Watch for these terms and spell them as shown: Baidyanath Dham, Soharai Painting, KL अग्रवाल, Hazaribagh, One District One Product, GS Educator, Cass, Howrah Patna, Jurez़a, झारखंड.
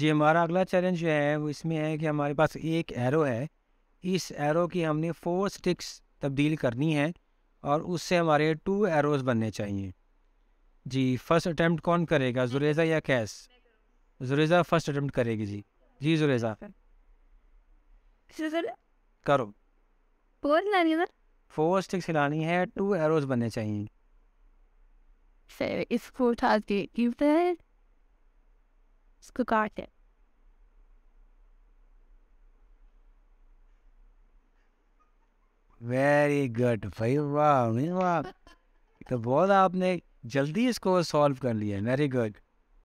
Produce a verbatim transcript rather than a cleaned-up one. जी हमारा अगला चैलेंज जो है वो इसमें है कि हमारे पास एक एरो है। इस एरो की हमने फोर स्टिक्स तब्दील करनी है और उससे हमारे टू एरोज़ बनने चाहिए। जी फर्स्ट अटैम्प्ट कौन करेगा, जुरेज़ा या कैस? जुरेज़ा फर्स्ट अटैम्प्ट करेगी। जी जी जुरेज़ा करो। फोर स्टिक्स हिलानी है, टू एरोज़ बनने चाहिए। इसको उठा के गिरते हैं, इसको काटते हैं। वेरी गुड भाई, वाह वाह, तो बहुत आपने जल्दी इसको सॉल्व कर लिया। Very good.